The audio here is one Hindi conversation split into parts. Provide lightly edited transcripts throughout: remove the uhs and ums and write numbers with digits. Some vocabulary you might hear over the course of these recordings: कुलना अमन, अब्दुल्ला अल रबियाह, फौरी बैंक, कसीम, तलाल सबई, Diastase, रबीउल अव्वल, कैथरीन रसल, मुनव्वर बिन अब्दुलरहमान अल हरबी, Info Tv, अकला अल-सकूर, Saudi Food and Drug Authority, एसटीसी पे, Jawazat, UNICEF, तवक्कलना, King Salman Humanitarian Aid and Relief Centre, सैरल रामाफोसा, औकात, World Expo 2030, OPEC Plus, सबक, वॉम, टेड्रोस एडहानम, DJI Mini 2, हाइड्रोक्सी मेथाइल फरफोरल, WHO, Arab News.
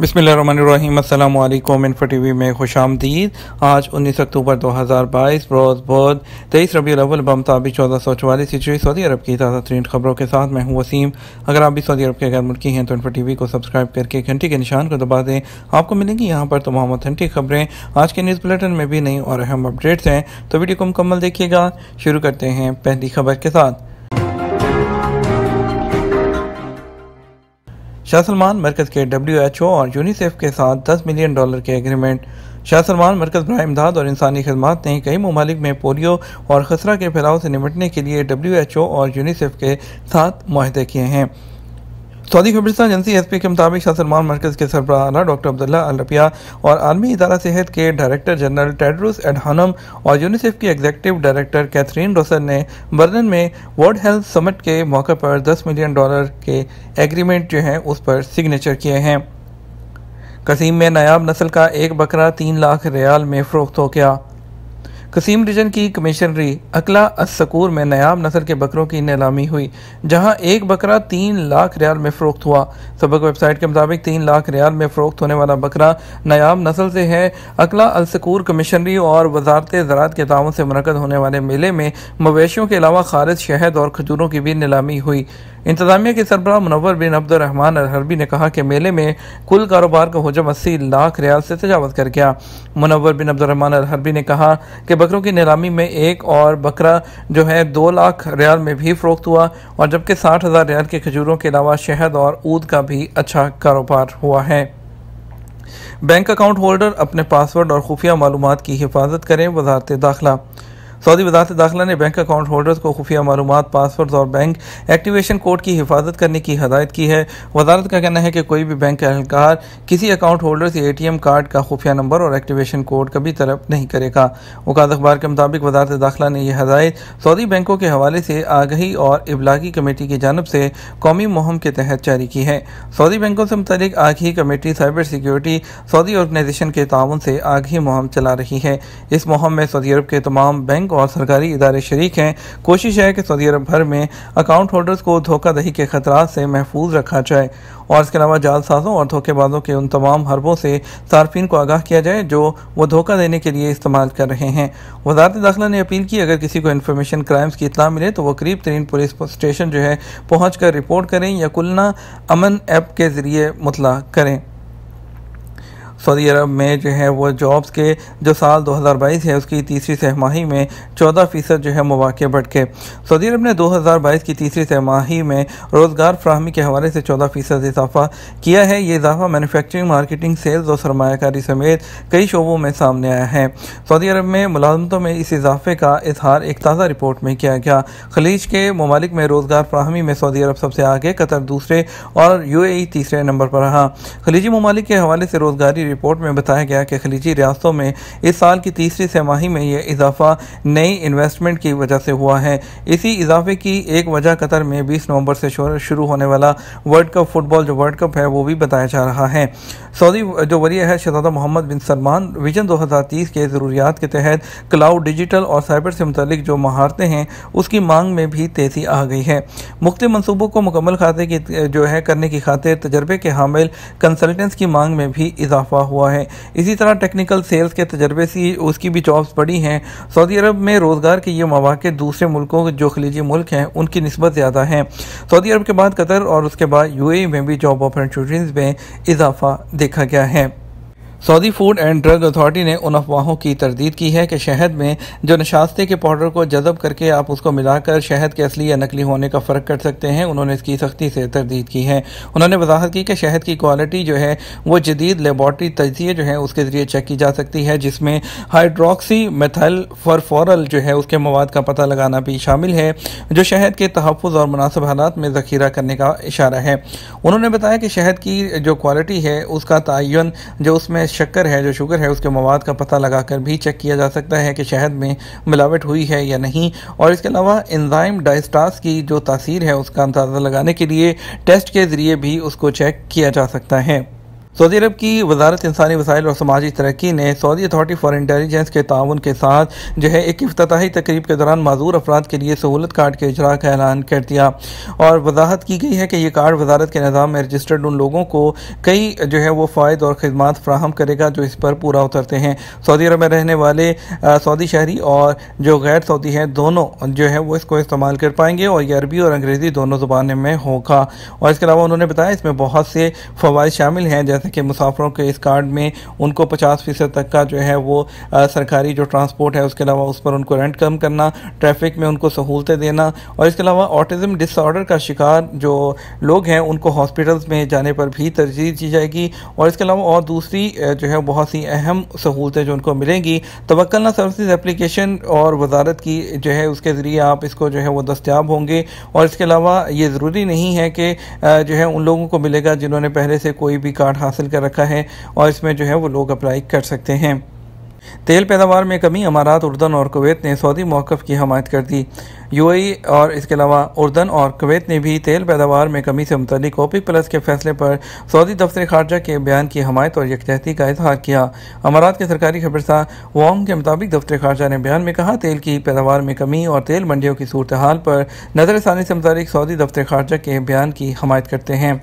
बिस्मिल्लाहिर्रहमानिर्रहीम अस्सलामुअलैकुम इन्फो टीवी में खुशामदीद। आज 19 अक्टूबर 2022 रोज़ बुध 23 रबीउल अव्वल बमताबिक 1444 हिजरी सऊदी अरब की ताज़ा तरीन ख़बरों के साथ मैं हूँ वसीम। अगर आप भी सऊदी अरब के गैर मुल्की हैं तो इन्फो टीवी को सब्सक्राइब करके घंटी के निशान को दबा दें। आपको मिलेंगी यहाँ पर तमाम ऑथेंटिक ख़बरें। आज के न्यूज़ बुलेटिन में भी नई और अहम अपडेट्स हैं, तो वीडियो को मुकम्मल देखिएगा। शुरू करते हैं पहली खबर के साथ। शाह सलमान मरकज़ के WHO और यूनिसेफ के साथ $10 मिलियन के एग्रीमेंट। शाह सलमान मरकज़ बराए इमदाद और इंसानी खदमात ने कई ममालिक में पोलियो और खसरा के फैलाव से निपटने के लिए WHO और यूनिसेफ के साथ मुआहदे किए हैं। सऊदी खबरस्तान एजेंसी SP के मुताबिक शाह सलमान मरकज़ के सरबराह डॉक्टर अब्दुल्ला अल रबियाह और आलमी इदारा सेहत के डायरेक्टर जनरल टेड्रोस एडहानम और यूनिसेफ की एग्जीक्यूटिव डायरेक्टर कैथरीन रसल ने बर्लिन में वर्ल्ड हेल्थ समिट के मौके पर $10 मिलियन के एग्रीमेंट जो हैं उस पर सिग्नेचर किए हैं। कसीम में नायाब नस्ल का एक बकरा 3 लाख रियाल में फरोख्त हो गया। कसीम रीजन की कमिश्नरी अकला अल-सकूर में नायाब नस्ल के बकरों की नीलामी हुई, जहां एक बकरा 3 लाख रियाल में फरोख्त हुआ। सबक वेबसाइट के मुताबिक 3 लाख रियाल में फरोख्त होने वाला बकरा नायाब नस्ल से है। अकला अल-सकूर कमिश्नरी और वजारत ज़राअत के तावन से मुनक़द होने वाले मेले में मवेशियों के अलावा खारिज शहद और खजूरों की भी नीलामी हुई। इंतज़ामिया के सरबराह मुनव्वर बिन अब्दुलरहमान अल हरबी ने कहा कि मेले में कुल कारोबार का हजम 80 लाख रियाल से तजावज़ कर गया। मुनव्वर बिन अब्दुलरहमान अल हरबी ने कहा कि बकरों की नीलामी में एक और बकरा जो है 2 लाख रियाल में भी फरोख्त हुआ, और जबकि 60,000 रियाल के खजूरों के अलावा शहद और ऊद का भी अच्छा कारोबार हुआ है। बैंक अकाउंट होल्डर अपने पासवर्ड और खुफिया मालूमात की हिफाजत करें। वजारत दाखिला। सऊदी वजारत दाखिला ने बैंक अकाउंट होल्डर्स को खुफिया मालूमात, पासवर्ड्स और बैंक एक्टिवेशन कोड की हिफाजत करने की हदायत की है। वजारत का कहना है कि कोई भी बैंक एहलकार किसी अकाउंट होल्डर से ATM कार्ड का खुफिया नंबर और एक्टिवेशन कोड कभी तलब नहीं करेगा। औकात अखबार के मुताबिक वजारत दाखिला ने यह हदायत सऊदी बैंकों के हवाले से आगही और इबलागी कमेटी की जानब से कौमी मुहिम के तहत जारी की है। सऊदी बैंकों से मुतलिक आगही committee cyber security Saudi organisation के ताउन से आगही मुहिम चला रही है। इस मुहिम में सऊदी अरब के तमाम बैंक और सरकारी इदारे शरीक हैं। कोशिश है कि सऊदी अरब भर में अकाउंट होल्डर्स को धोखाधड़ी के खतरात से महफूज रखा जाए, और इसके अलावा जालसाजों और धोखेबाजों के उन तमाम हरबों से सार्फिन को आगाह किया जाए जो वो धोखा देने के लिए इस्तेमाल कर रहे हैं। वजारत दाखिला ने अपील की अगर किसी को इन्फॉर्मेशन क्राइम्स की इत्तला मिले तो वह करीब तरीन पुलिस स्टेशन जो है पहुँच कर रिपोर्ट करें या कुलना अमन ऐप के ज़रिए मुतला करें। सऊदी अरब में जो है वो जॉब्स के जो साल 2022 है उसकी तीसरी सहमाही में 14% जो है मौके बढ़ के। सऊदी अरब ने 2022 की तीसरी सहमाही में रोज़गार फराहमी के हवाले से 14% इजाफा किया है। ये इजाफा मैन्युफैक्चरिंग, मार्केटिंग, सेल्स और सरमायाकारी समेत कई शोबों में सामने आया है। सऊदी अरब में मुलाजमतों में इस इजाफे का इजहार एक ताज़ा रिपोर्ट में किया गया। खलीज के ममालिक में रोज़गार फराहमी में सऊदी अरब सबसे आगे, कतर दूसरे और UAE तीसरे नंबर पर रहा। खलीजी ममालिक के हवाले से रोज़गारी रिपोर्ट में बताया गया कि खलीजी रियासतों में इस साल की तीसरी तिमाही में यह इजाफा नई इन्वेस्टमेंट की वजह से हुआ है। इसी इजाफे की एक वजह कतर में 20 नवंबर से शुरू होने वाला वर्ल्ड कप फुटबॉल जो वर्ल्ड कप है वो भी बताया जा रहा है। सऊदी जो वलीअहद है शहजादा मोहम्मद बिन सलमान विजन 2030 के ज़रूरियात के तहत क्लाउड, डिजिटल और साइबर से मुतलिक जो महारतें हैं उसकी मांग में भी तेज़ी आ गई है। मुख्तलिफ मनसूबों को मुकम्मल खाते की जो है करने की खातिर तजर्बे के हामिल कंसल्टेंट्स की मांग में भी इजाफा हुआ है। इसी तरह टेक्निकल सेल्स के तजर्बे से उसकी भी जॉब्स बढ़ी हैं। सऊदी अरब में रोज़गार के ये मौके दूसरे मुल्कों जो खलीजी मुल्क हैं उनकी निस्बत ज़्यादा हैं। सऊदी अरब के बाद कतर और उसके बाद UAE में भी जॉब अपॉर्चुनिटीज़ में इजाफा देखा गया है। Saudi food and drug authority ने उन अफवाहों की तरदीद की है कि शहद में जो नशास्ते के पाउडर को जज़ब करके आप उसको मिलाकर शहद के असली या नकली होने का फ़र्क कर सकते हैं। उन्होंने इसकी सख्ती से तरदीद की है। उन्होंने वजाहत की कि शहद की क्वालिटी जो है वो जदीद लेबॉर्ट्री तजिए जो है उसके ज़रिए चेक की जा सकती है, जिसमें हाइड्रोक्सी मेथाइल फरफोरल जो है उसके मवाद का पता लगाना भी शामिल है, जो शहद के तहफ़ुज़ और मुनासिब हालात में ज़ख़ीरा करने का इशारा है। उन्होंने बताया कि शहद की जो क्वालिटी है उसका तयन जो उसमें शक्कर है, जो शुगर है, उसके मवाद का पता लगाकर भी चेक किया जा सकता है कि शहद में मिलावट हुई है या नहीं, और इसके अलावा एंजाइम डाइस्टास की जो तासीर है उसका अंदाज़ा लगाने के लिए टेस्ट के ज़रिए भी उसको चेक किया जा सकता है। सऊदी अरब की वजारत इंसानी वसाइल और समाजी तरक्की ने सऊदी अथॉरिटी फॉर इंटेलिजेंस के ताउन के साथ जो है एक इफ्तिताही तकरीब के दौरान माजूर अफराद के लिए सहूलत कार्ड के इजरा का ऐलान कर दिया और वजाहत की गई है कि यह कार्ड वजारत के निज़ाम में रजिस्टर्ड उन लोगों को कई जो है वो फ़ायद और खदमात फ्राहम करेगा जो इस पर पूरा उतरते हैं। सऊदी अरब में रहने वाले सऊदी शहरी और जो गैर सऊदी हैं दोनों जो है वो इसको इस्तेमाल कर पाएंगे और ये अरबी और अंग्रेज़ी दोनों ज़ुबान में होगा। और इसके अलावा उन्होंने बताया इसमें बहुत से फ़वाद शामिल हैं कि मुसाफरों के इस कार्ड में उनको 50% तक का जो है वो सरकारी जो ट्रांसपोर्ट है उसके अलावा उस पर उनको रेंट कम करना, ट्रैफिक में उनको सहूलतें देना और इसके अलावा ऑटिज़म डिसऑर्डर का शिकार जो लोग हैं उनको हॉस्पिटल्स में जाने पर भी तरजीह दी जाएगी और इसके अलावा और दूसरी जो है बहुत सी अहम सहूलतें जो उनको मिलेंगी। तवक्कलना सर्विसेज एप्लीकेशन और वजारत की जो है उसके ज़रिए आप इसको जो है वो दस्तियाब होंगे और इसके अलावा ये ज़रूरी नहीं है कि जो है उन लोगों को मिलेगा जिन्होंने पहले से कोई भी कार्ड हासिल कर रखा है और इसमें जो है वो लोग अप्लाई कर सकते हैं। तेल पैदावार में कमी, अमारात, उर्दन और कुवैत ने सऊदी मौक़िफ़ की हमायत कर दी। यूएई और इसके अलावा उर्दन और कुवैत ने भी तेल पैदावार में कमी से मुतल्लिक ओपेक प्लस के फैसले पर सऊदी दफ्तर खारजा के बयान की हमायत और यकजहती का इजहार किया। अमारात के सरकारी खबरसां वॉम के मुताबिक दफ्तर खारजा ने बयान में कहा, तेल की पैदावार में कमी और तेल मंडियों की सूरत हाल पर नज़रसानी से मुतल्लिक सऊदी दफ्तर खारजा के बयान की हमायत करते हैं।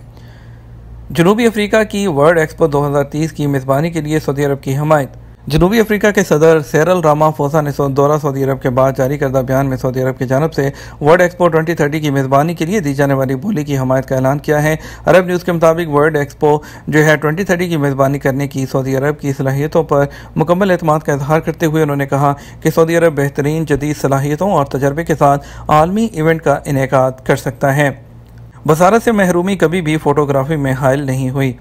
जनूबी अफ्रीका की वर्ल्ड एक्सपो 2030 की मेज़बानी के लिए सऊदी अरब की हमायत। जनूबी अफ्रीका के सदर सैरल रामाफोसा ने दौरा सऊदी अरब के बाद जारी करदा बयान में सऊदी अरब की जानब से वर्ल्ड एक्सपो 2030 की मेज़बानी के लिए दी जाने वाली बोली की हमायत का ऐलान किया है। अरब न्यूज़ के मुताबिक वर्ल्ड एक्सपो जो है 2030 की मेज़बानी करने की सऊदी अरब की सलाहियतों पर मुकम्मल एतमाद का इजहार करते हुए उन्होंने कहा कि सऊदी अरब बेहतरीन जदीद सलाहियतों और तजर्बे के साथ आलमी इवेंट का इनेकाद कर सकता है। बसारत से महरूमी कभी भी फ़ोटोग्राफी में हायल नहीं हुई।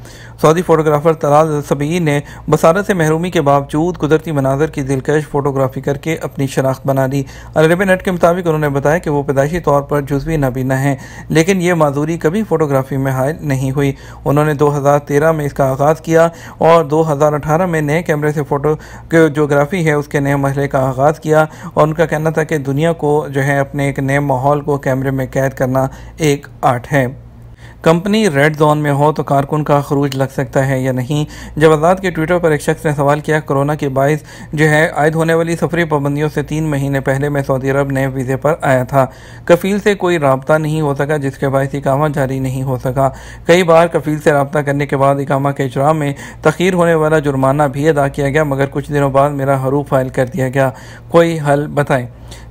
सऊदी फ़ोटोग्राफ़र तलाल सबई ने बसारत से महरूमी के बावजूद कुदरती मनाजर की दिलकश फ़ोटोग्राफी करके अपनी शनाख्त बना ली। अरब नेट के मुताबिक उन्होंने बताया कि वो पैदाइशी तौर पर जुज़वी नाबीना है लेकिन ये माजूरी कभी फ़ोटोग्राफी में हायल नहीं हुई। उन्होंने 2013 में इसका आगाज़ किया और 2018 में नए कैमरे से फ़ोटोग्राफी है उसके नए मरहले का आगाज़ किया और उनका कहना था कि दुनिया को जो है अपने एक नए माहौल को कैमरे में कैद करना एक आर्ट है। कंपनी रेड जोन में हो तो कारकुन का खरूज लग सकता है या नहीं। जवाजात के ट्विटर पर एक शख्स ने सवाल किया, कोरोना के बायस जो है आयद होने वाली सफरी पाबंदियों से 3 महीने पहले मैं सऊदी अरब नए वीज़े पर आया था। कफ़ील से कोई रबता नहीं हो सका जिसके बायस इकामा जारी नहीं हो सका। कई बार कफ़ील से रबता करने के बाद इकामा के इजरा में तखीर होने वाला जुर्माना भी अदा किया गया मगर कुछ दिनों बाद मेरा हरूफ फाइल कर दिया गया। कोई हल बताएं।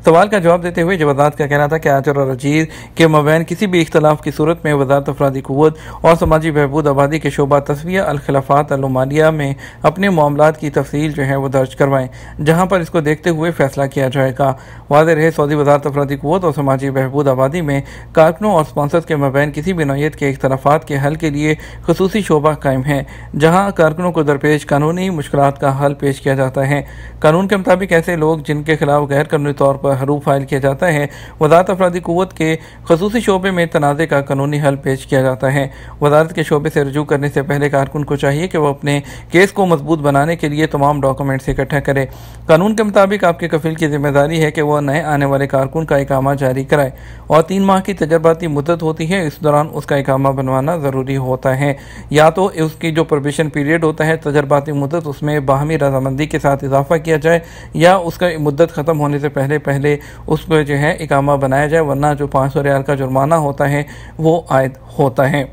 सवाल का जवाब देते हुए जवाजात का कहना था कि आजर और अजीज़ के मबैन किसी भी इख्तलाफ की सूरत में वजारत अफरादी कुव्वत और समाजी बहबूद आबादी के शोबा तस्विया अलखिलाफात अलमालिया में अपने मामलात की तफसील जो है वो दर्ज करवाएं जहां पर इसको देखते हुए फैसला किया जाएगा। वाज़ेह रहे सऊदी वजारत अफरादी कुव्वत और समाजी बहबूद आबादी में कारकुनों और स्पॉन्सर्स के मबैन किसी भी नौयत के इख्तलाफात के हल के लिए खुसूसी शोबा कायम है जहाँ कारकुनों को दरपेश कानूनी मुश्किलात का हल पेश किया जाता है। कानून के मुताबिक ऐसे लोग जिनके खिलाफ गैर कानूनी तौर पर हरूफ फाइल किया जाता है वजारत अफरादी कुव्वत के खसूसी शोबे में तनाज़े का कानूनी हल पेश किया जाता है। वजारत के शोबे से रजू करने से पहले कारकुन को चाहिए कि वह अपने केस को मजबूत बनाने के लिए तमाम डॉक्यूमेंट्स इकट्ठा करे। कानून के मुताबिक आपके कफील की जिम्मेदारी है कि वह नए आने वाले कारकुन का इकामा जारी कराए और 3 माह की तजर्बाती मुद्दत होती है। इस दौरान उसका इकामा बनवाना ज़रूरी होता है या तो उसकी जो प्रोबेशन पीरियड होता है तजर्बाती मुद्दत उसमें बाहमी रजामंदी के साथ इजाफा किया जाए या उसका मुद्दत ख़त्म होने से पहले उसको जो है इकामा बनाया जाए वरना जो 500 रियाल का जुर्माना होता है वो आयद होता है।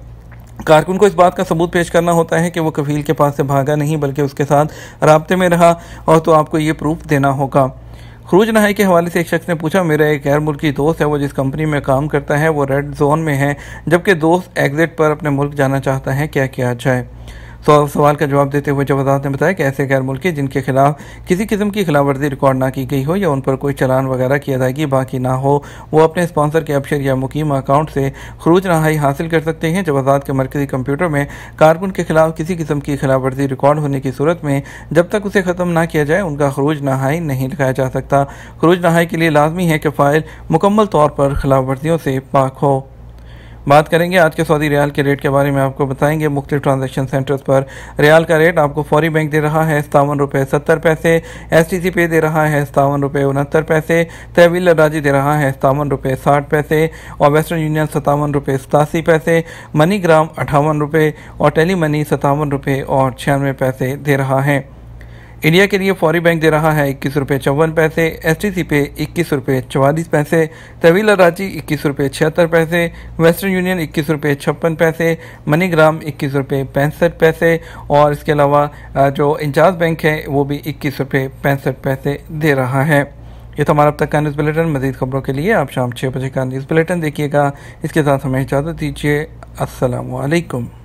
कारकुन को इस बात का सबूत पेश करना होता है कि वो कफील के पास से भागा नहीं बल्कि उसके साथ राब्ते में रहा और तो आपको ये प्रूफ देना होगा। खरूज नहाई के हवाले से एक शख्स ने पूछा, मेरा एक गैर मुल्की दोस्त है वो जिस कंपनी में काम करता है वो रेड जोन में है जबकि दोस्त एग्जिट पर अपने मुल्क जाना चाहता है, क्या किया जाए? सवाल का जवाब देते हुए जवाजात ने बताया कि ऐसे गैर मुल्की जिनके खिलाफ किसी किस्म की खिलाफवर्जी रिकॉर्ड ना की गई हो या उन पर कोई चलान वगैरह की अदायगी बाकी ना हो वो अपने स्पॉन्सर के अपशर या मुकीम अकाउंट से खरूज रहाई हासिल कर सकते हैं। जवाजात के मरकजी कंप्यूटर में कारकुन के खिलाफ किसी किस्म की खिलाफवर्जी रिकॉर्ड होने की सूरत में जब तक उसे ख़त्म ना किया जाए उनका खरूज रहाई नहीं लिखाया जा सकता। खरूज रहाई के लिए लाजमी है कि फ़ाइल मुकम्मल तौर पर खिलाफवर्जियों से पाक हो। बात करेंगे आज के सऊदी रियाल के रेट के बारे में, आपको बताएंगे मुख्तलिफ ट्रांजेक्शन सेंटर्स पर रियाल का रेट। आपको फौरी बैंक दे रहा है 57 रुपये 70 पैसे, एसटीसी पे दे रहा है 57 रुपये 69 पैसे, तहवील राजी दे रहा है 57 रुपये 60 पैसे और वेस्टर्न यूनियन 57 रुपये 87 पैसे, मनी ग्राम 58 रुपये और टेली मनी 57 रुपये और 96 पैसे दे रहा है। इंडिया के लिए फौरी बैंक दे रहा है 21 रुपये 54 पैसे, एसटीसी पे 21 रुपये 44 पैसे, तवील रांची 21 रुपये 76 पैसे, वेस्टर्न यूनियन 21 रुपये 56 पैसे, मनीग्राम 21 रुपये 65 पैसे और इसके अलावा जो इंचार्ज बैंक है वो भी 21 रुपये 65 पैसे दे रहा है। ये तो हमारा अब तक का न्यूज़ बुलेटिन। मज़ीद खबरों के लिए आप शाम 6 बजे का न्यूज़ बुलेटिन देखिएगा। इसके साथ हमें इजाज़त दीजिए। अस्सलाम वालेकुम।